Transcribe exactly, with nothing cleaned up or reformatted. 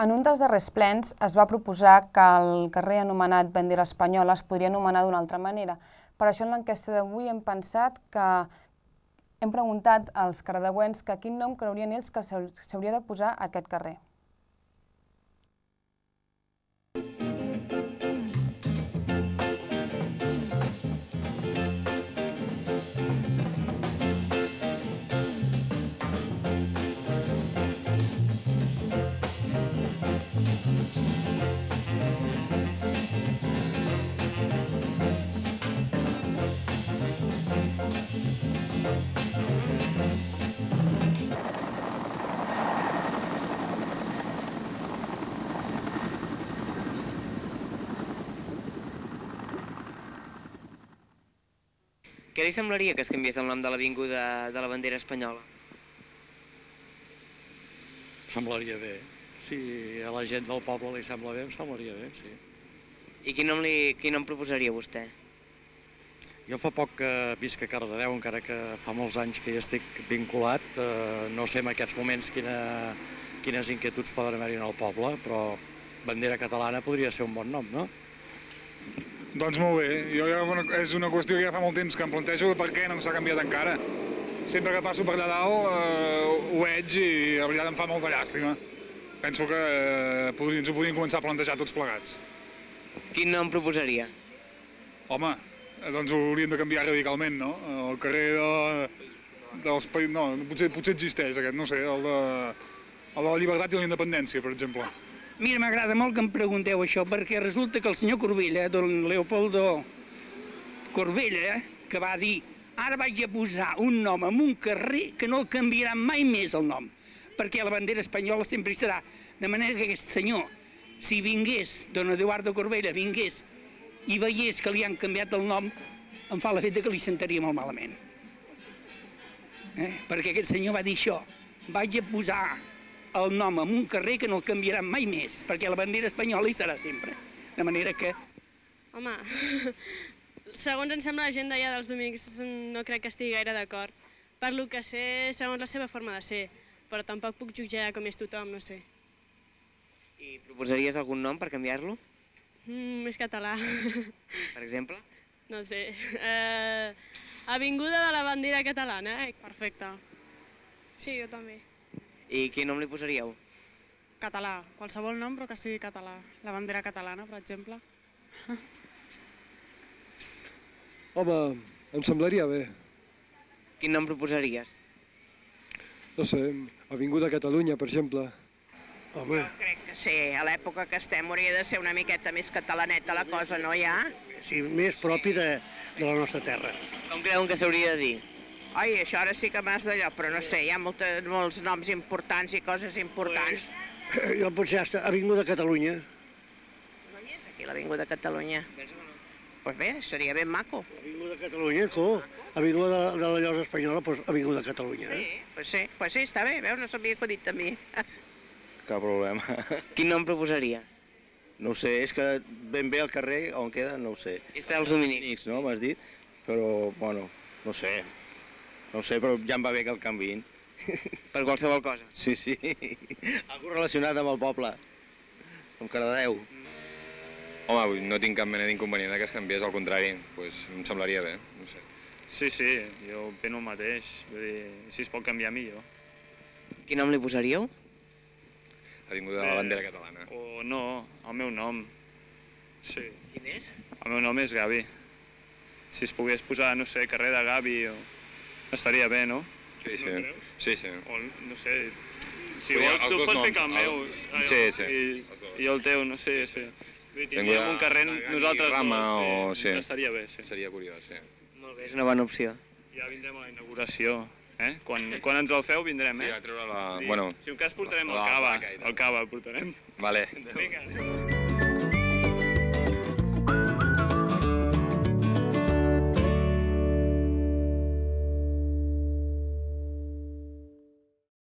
En un dels darrers plens es va proposar que el carrer anomenat Bandera Espanyola es podria anomenar d'una altra manera. Per això en l'enquesta d'avui hem pensat que hem preguntat als cardedeuencs que quin nom creurien ells que s'hauria de posar a aquest carrer. Què li semblaria que es canviés el nom de l'avinguda de la bandera espanyola? Semblaria bé. Si a la gent del poble li sembla bé, em semblaria bé, sí. I quin nom, li, quin nom proposaria vostè? Jo fa poc que visc a Cardedeu, encara que fa molts anys que hi estic vinculat. Eh, no sé en aquests moments quina, quines inquietuds poden haver-hi en el poble, però bandera catalana podria ser un bon nom, no? Doncs molt bé, jo ja una, és una qüestió que ja fa molt temps que em plantejo per què no s'ha canviat encara. Sempre que passo per allà dalt eh, ho veig i la veritat em fa molta llàstima. Penso que eh, ens ho podríem començar a plantejar tots plegats. Quin nom proposaria? Home, doncs ho hauríem de canviar radicalment, no? El carrer de, dels països... No, potser, potser existeix aquest, no sé, el de, el de la llibertat i la independència, per exemple. Mira, m'agrada molt que em pregunteu això, perquè resulta que el senyor Corbella, don Leopoldo Corbella, que va dir ara vaig a posar un nom en un carrer que no el canviarà mai més el nom, perquè la bandera espanyola sempre hi serà. De manera que aquest senyor, si vingués, don Eduardo Corbella vingués i veiés que li han canviat el nom, em fa la feta que li sentaria molt malament. Eh? Perquè aquest senyor va dir això, vaig a posar el nom en un carrer que no el canviarà mai més, perquè la bandera espanyola hi serà sempre. De manera que... Home, segons em sembla la gent d'allà dels dominics no crec que estigui gaire d'acord. Per lo que sé, segons la seva forma de ser, però tampoc puc jutjar com és tothom, no sé. I proposaries algun nom per canviar-lo? Mm, més català. Per exemple? No sé. Eh, Avinguda de la bandera catalana, eh? Perfecte. Sí, jo també. I quin nom li posaríeu? Català, qualsevol nom però que sigui català. La bandera catalana, per exemple. Home, em semblaria bé. Quin nom proposaries? No sé, Avinguda Catalunya, per exemple. Home. Jo crec que sí, a l'època que estem hauria de ser una miqueta més catalaneta la cosa, no hi ha? Sí, més propi de, de la nostra terra. Com creuen que s'hauria de dir? Ai, això ara sí que m'has d'allò, però no sé, hi ha molta, molts noms importants i coses importants. Jo potser hasta Avinguda Catalunya. No hi és aquí l'Avinguda Catalunya. Doncs bé, seria ben maco. Avinguda Catalunya, tu. Avinguda de, de la Llosa Espanyola, doncs Avinguda Catalunya. Sí, eh? pues sí, pues sí, està bé, veus, no s'havia acudit a mi. Cap problema. Quin nom proposaria? No ho sé, és que ben bé al carrer on queda, no ho sé. És dels dominics, no, m'has dit? Però, bueno, no sé. No sé, però ja em va bé que el canviïn. Per qualsevol cosa? Sí, sí. Algú relacionat amb el poble. Amb Cardedeu. Home, no tinc cap mena d'inconvenient que es canviés, al contrari. Pues, em semblaria bé, no sé. Sí, sí, jo opino el mateix. Vull dir, si es pot canviar, millor. Quin nom li posaríeu? Avinguda de la bandera catalana. O no, el meu nom. Sí. Quin és? El meu nom és Gavi. Si es pogués posar, no sé, carrer de Gavi o... Estaria bé, no? Sí, sí. No sí, sí. O, no sé, si Vull vols, tu pots noms, ficar el meu. El... Sí, sí. I, I el teu, no sé, sí. Tindríem sí. un carrer nosaltres Rama, dos, sí. O... Sí. Estaria bé, sí. Seria curiós, sí. Molt bé, és una bona opció. Ja vindrem a la inauguració, eh? Quan, quan ens el feu vindrem, eh? Sí, a treure la... Bueno... Si un cas portarem la... el cava, el cava el portarem. Vale. Vinga.